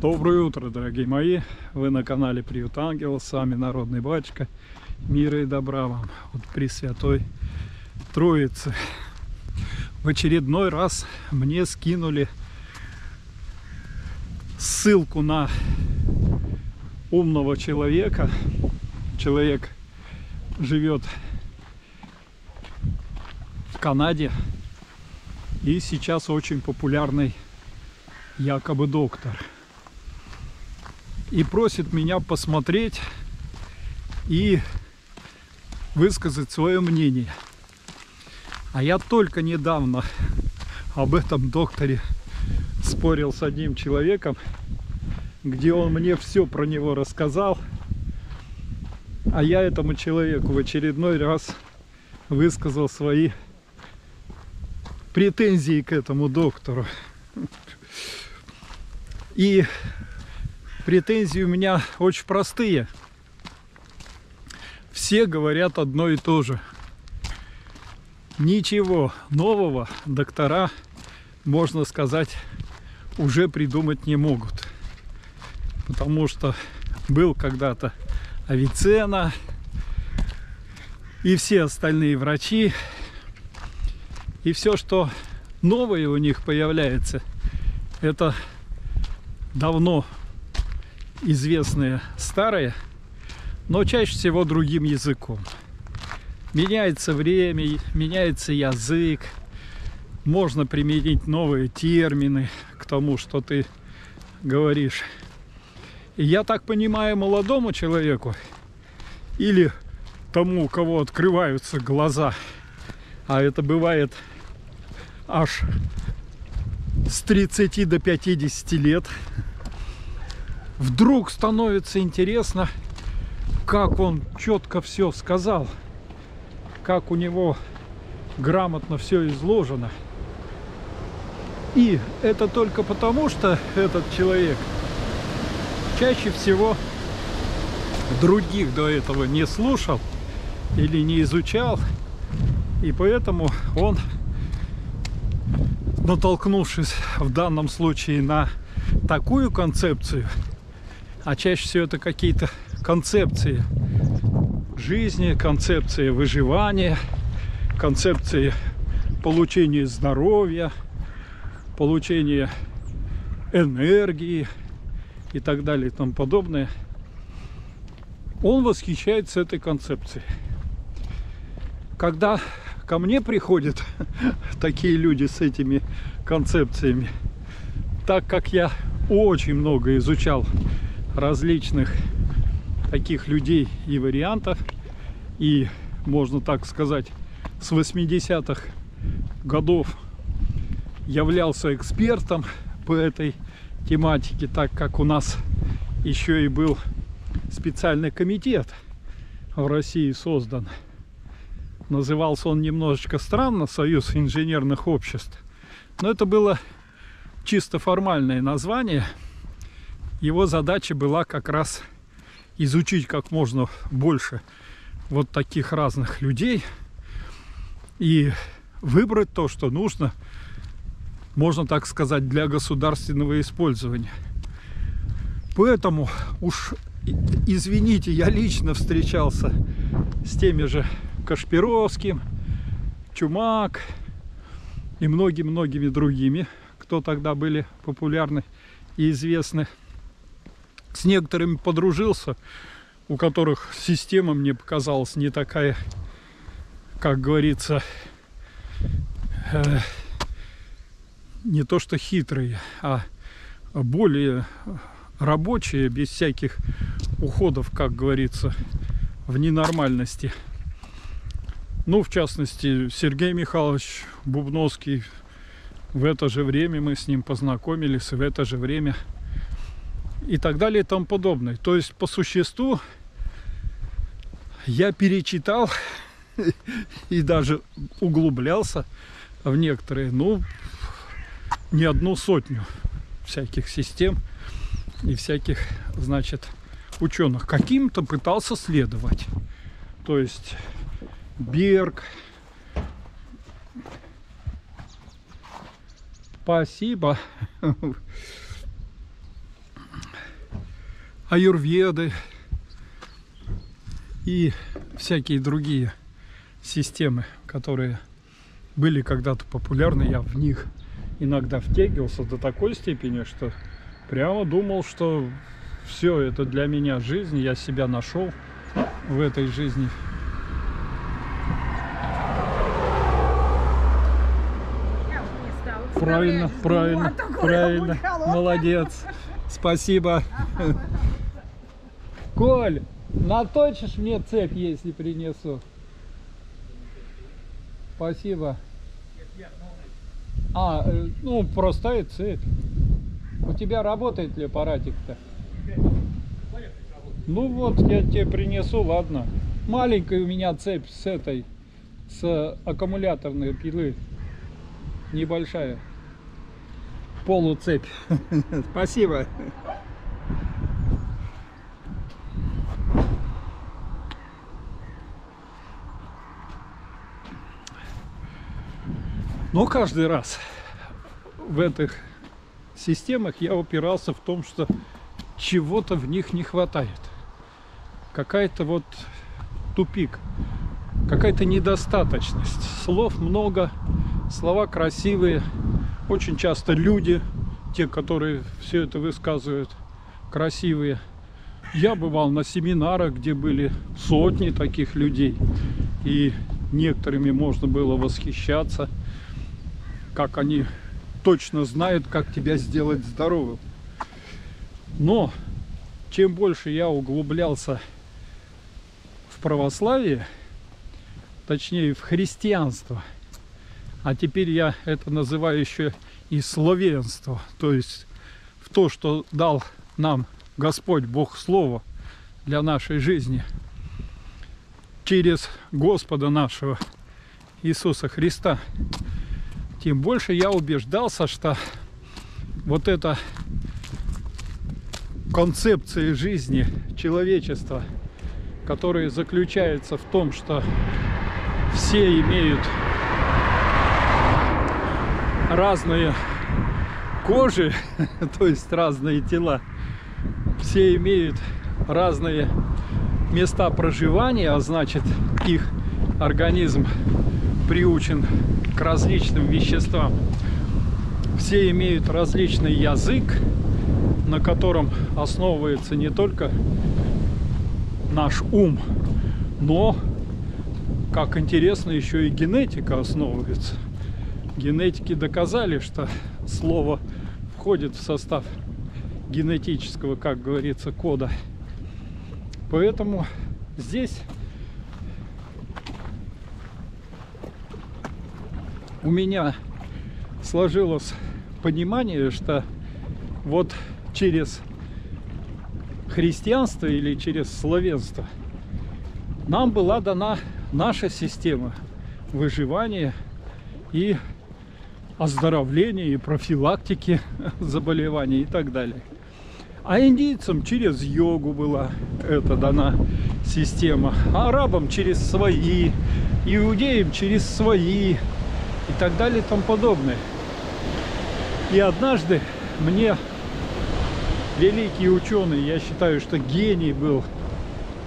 Доброе утро, дорогие мои! Вы на канале Приют Ангелов, с вами Народный батюшка. Мира и добра вам от Пресвятой Троицы. В очередной раз мне скинули ссылку на умного человека. Человек живет в Канаде и сейчас очень популярный якобы доктор. И просит меня посмотреть и высказать свое мнение. А я только недавно об этом докторе спорил с одним человеком, где он мне все про него рассказал, а я этому человеку в очередной раз высказал свои претензии к этому доктору. И претензии у меня очень простые. Все говорят одно и то же. Ничего нового доктора, можно сказать, уже придумать не могут. Потому что был когда-то Авицена и все остальные врачи. И все, что новое у них появляется, это давно известные старые, но чаще всего другим языком. Меняется время, меняется язык, можно применить новые термины к тому, что ты говоришь. И я так понимаю, молодому человеку или тому, у кого открываются глаза, а это бывает аж с 30 до 50 лет, вдруг становится интересно, как он четко все сказал, как у него грамотно все изложено. И это только потому, что этот человек чаще всего других до этого не слушал или не изучал, и поэтому он, натолкнувшись в данном случае на такую концепцию, а чаще всего это какие-то концепции жизни, концепции выживания, концепции получения здоровья, получения энергии и так далее и тому подобное. Он восхищается этой концепцией. Когда ко мне приходят такие люди с этими концепциями, так как я очень много изучал различных таких людей и вариантов, и, можно так сказать, с 80-х годов являлся экспертом по этой тематике, так как у нас еще и был специальный комитет в России создан. Назывался он немножечко странно — Союз инженерных обществ, но это было чисто формальное название. Его задача была как раз изучить как можно больше вот таких разных людей и выбрать то, что нужно, можно так сказать, для государственного использования. Поэтому уж извините, я лично встречался с теми же Кашпировским, Чумак и многими-многими другими, кто тогда были популярны и известны. С некоторыми подружился, у которых система мне показалась не такая, как говорится, не то что хитрые, а более рабочие, без всяких уходов, как говорится, в ненормальности. Ну, в частности, Сергей Михайлович Бубновский, в это же время мы с ним познакомились, и в это же время... И так далее и тому подобное. То есть, по существу, я перечитал и даже углублялся в некоторые, ну, не одну сотню всяких систем и всяких, значит, ученых. Каким-то пытался следовать. То есть, Берг. Спасибо. аюрведы и всякие другие системы, которые были когда-то популярны, я в них иногда втягивался до такой степени, что прямо думал, что все это для меня жизнь, я себя нашел в этой жизни. Правильно, правильно, правильно, молодец, спасибо. Коль, наточишь мне цепь, если принесу? Спасибо. А, ну, простая цепь. У тебя работает ли аппаратик-то? Ну вот, я тебе принесу, ладно. Маленькая у меня цепь с этой, с аккумуляторной пилы. Небольшая. Полуцепь. Спасибо. Но каждый раз в этих системах я упирался в том, что чего-то в них не хватает. Какая-то вот тупик, какая-то недостаточность. Слов много, слова красивые. Очень часто люди, те, которые все это высказывают, красивые. Я бывал на семинарах, где были сотни таких людей. И некоторыми можно было восхищаться, как они точно знают, как тебя сделать здоровым. Но чем больше я углублялся в православие, точнее в христианство, а теперь я это называю еще и словенство, то есть в то, что дал нам Господь Бог Слово для нашей жизни через Господа нашего Иисуса Христа, тем больше я убеждался, что вот эта концепция жизни человечества, которая заключается в том, что все имеют разные кожи, то есть разные тела, все имеют разные места проживания, а значит, их организм приучен к различным веществам. Все имеют различный язык, на котором основывается не только наш ум, но, как интересно, еще и генетика основывается. Генетики доказали, что слово входит в состав генетического, как говорится, кода. Поэтому здесь у меня сложилось понимание, что вот через христианство или через словенство нам была дана наша система выживания и оздоровления, и профилактики заболеваний и так далее. А индийцам через йогу была эта дана система, а арабам через свои, иудеям через свои и так далее и тому подобное. И однажды мне великий ученый, я считаю, что гений был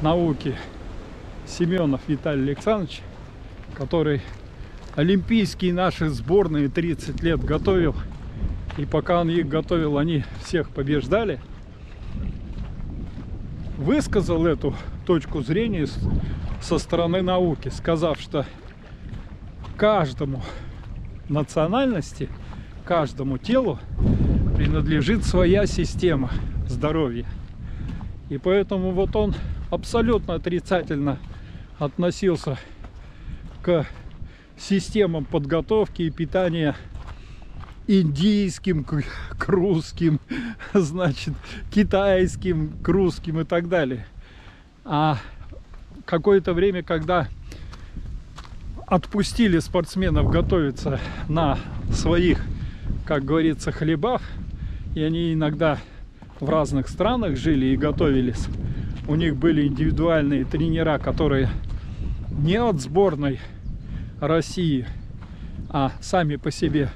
науки, Семенов Виталий Александрович, который олимпийские наши сборные 30 лет готовил, и пока он их готовил, они всех побеждали, высказал эту точку зрения со стороны науки, сказав, что каждому национальности, каждому телу принадлежит своя система здоровья. И поэтому вот он абсолютно отрицательно относился к системам подготовки и питания индийским к русским, значит, китайским к русским и так далее. А какое-то время, когда отпустили спортсменов готовиться на своих, как говорится, хлебах, и они иногда в разных странах жили и готовились, у них были индивидуальные тренера, которые не от сборной России, а сами по себе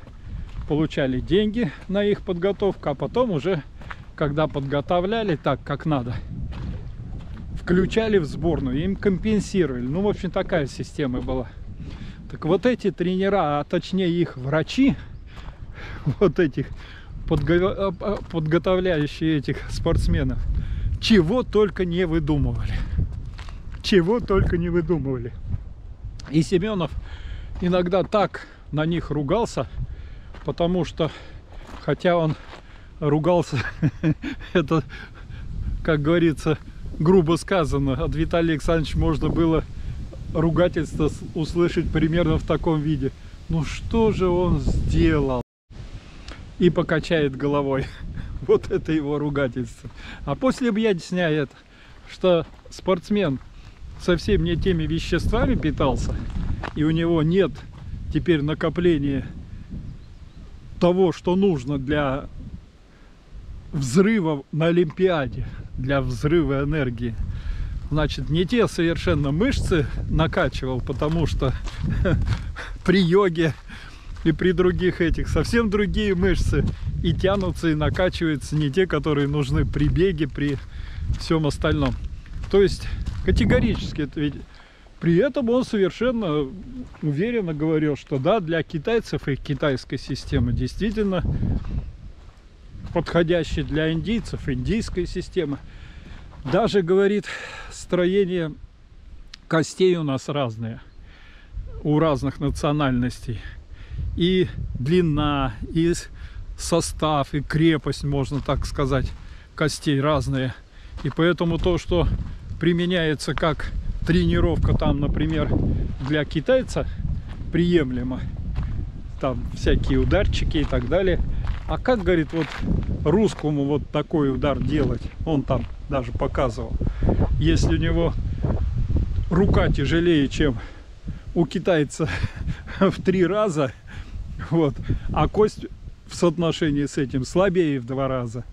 получали деньги на их подготовку, а потом уже когда подготовляли так, как надо, включали в сборную, им компенсировали. Ну, в общем, такая система была. Так вот эти тренера, а точнее их врачи, вот этих подготовляющие этих спортсменов, чего только не выдумывали. Чего только не выдумывали. И Семенов иногда так на них ругался, потому что, хотя он ругался, это, как говорится, грубо сказано, от Виталия Александровича можно было ругательство услышать примерно в таком виде. Ну что же он сделал? И покачает головой. Вот это его ругательство. А после объясняет, что спортсмен совсем не теми веществами питался, и у него нет теперь накопления того, что нужно для взрыва на Олимпиаде, для взрыва энергии. Значит, не те совершенно мышцы накачивал, потому что при йоге и при других этих совсем другие мышцы и тянутся, и накачиваются не те, которые нужны при беге, при всем остальном. То есть категорически, ведь при этом он совершенно уверенно говорил, что да, для китайцев и китайской системы действительно подходящей, для индийцев индийская система. Даже, говорит, строение костей у нас разное, у разных национальностей. И длина, и состав, и крепость, можно так сказать, костей разные. И поэтому то, что применяется как тренировка там, например, для китайца, приемлемо. Там всякие ударчики и так далее. А как, говорит, вот русскому вот такой удар делать? Он там даже показывал. Если у него рука тяжелее, чем у китайца в 3 раза, вот, а кость в соотношении с этим слабее в 2 раза.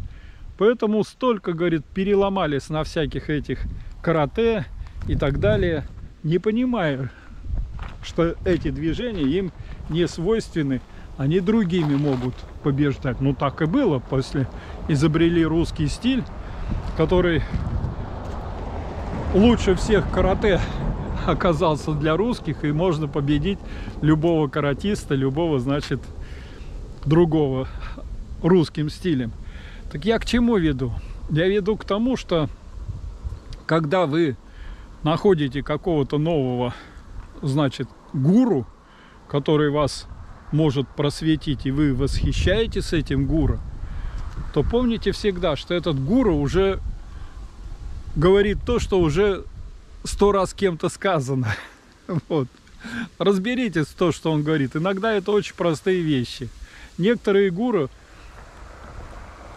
Поэтому столько, говорит, переломались на всяких этих карате и так далее, не понимая, что эти движения им не свойственны, они другими могут побеждать. Ну так и было, после изобрели русский стиль, который лучше всех карате оказался для русских, и можно победить любого каратиста, любого, значит, другого русским стилем. Так я к чему веду? Я веду к тому, что когда вы находите какого-то нового, значит, гуру, который вас может просветить, и вы восхищаетесь этим гуру, то помните всегда, что этот гуру уже говорит то, что уже 100 раз кем-то сказано. Вот. Разберитесь в том, что он говорит. Иногда это очень простые вещи. Некоторые гуру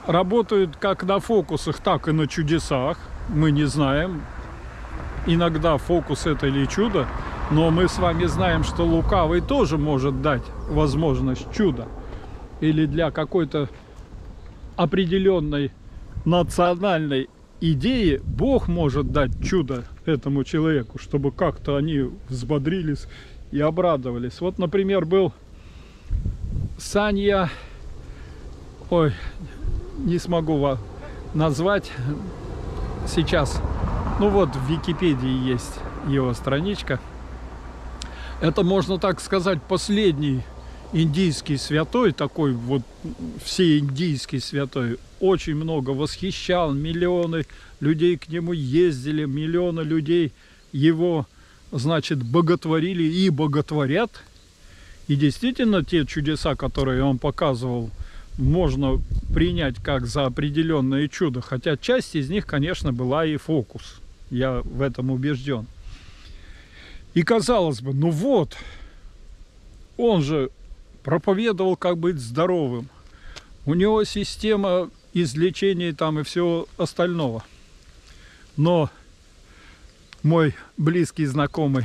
работают как на фокусах, так и на чудесах. Мы не знаем. Иногда фокус это или чудо. Но мы с вами знаем, что лукавый тоже может дать возможность чуда. Или для какой-то определенной национальной идеи Бог может дать чудо этому человеку, чтобы как-то они взбодрились и обрадовались. Вот, например, был Санья, ой, не смогу вас назвать сейчас, ну вот в Википедии есть его страничка. Это, можно так сказать, последний индийский святой, такой вот всеиндийский святой. Очень много восхищал, миллионы людей к нему ездили, миллионы людей его, значит, боготворили и боготворят. И действительно, те чудеса, которые он показывал, можно принять как за определенное чудо. Хотя часть из них, конечно, была и фокус. Я в этом убежден. И казалось бы, ну вот, он же проповедовал, как быть здоровым. У него система излечения там и всего остального. Но мой близкий знакомый,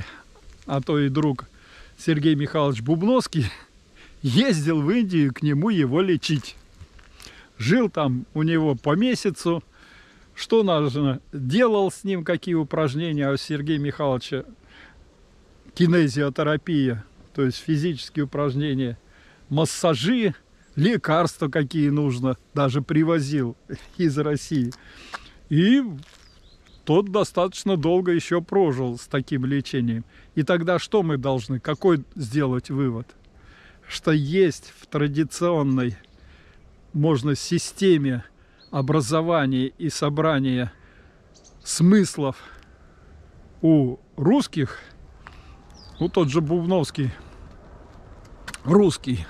а то и друг Сергей Михайлович Бубновский, ездил в Индию к нему его лечить. Жил там у него по месяцу. Что нужно? Делал с ним какие упражнения. А у Сергея Михайловича кинезиотерапия, то есть физические упражнения, массажи, лекарства какие нужно, даже привозил из России. И тот достаточно долго еще прожил с таким лечением. И тогда что мы должны, какой сделать вывод? Что есть в традиционной, можно, системе образования и собрания смыслов у русских, ну, тот же Бубновский, русский,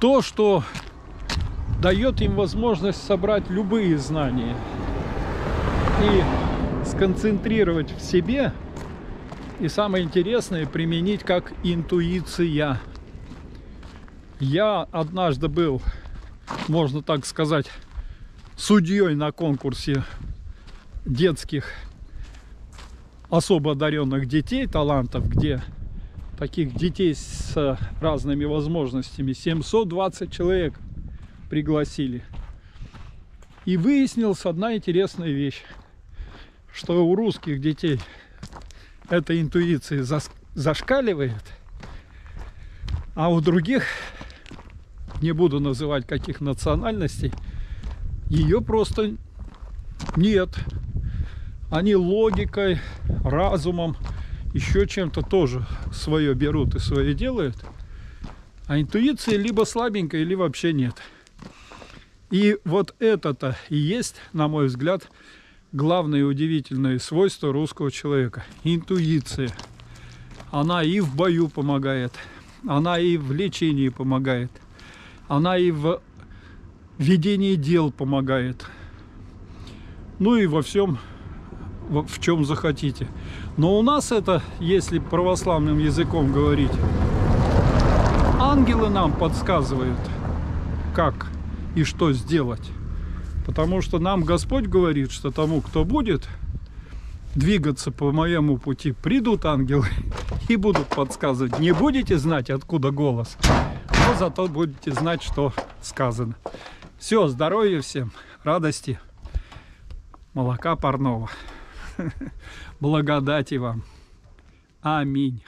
то, что дает им возможность собрать любые знания и сконцентрировать в себе, и самое интересное, применить как интуиция. Я однажды был, можно так сказать, судьей на конкурсе детских особо одаренных детей, талантов, где таких детей с разными возможностями 720 человек пригласили. И выяснилась одна интересная вещь, что у русских детей эта интуиция зашкаливает, а у других, не буду называть каких национальностей, ее просто нет. Они логикой, разумом, еще чем-то тоже свое берут и свое делают, а интуиция либо слабенькая, или вообще нет. И вот это-то и есть, на мой взгляд, главное удивительное свойство русского человека. Интуиция. Она и в бою помогает. Она и в лечении помогает. Она и в ведении дел помогает. Ну и во всем, в чем захотите. Но у нас это, если православным языком говорить, ангелы нам подсказывают, как и что сделать. Потому что нам Господь говорит, что тому, кто будет двигаться по моему пути, придут ангелы и будут подсказывать. Не будете знать, откуда голос, но зато будете знать, что сказано. Все, здоровья всем, радости, молока парного, благодати вам. Аминь.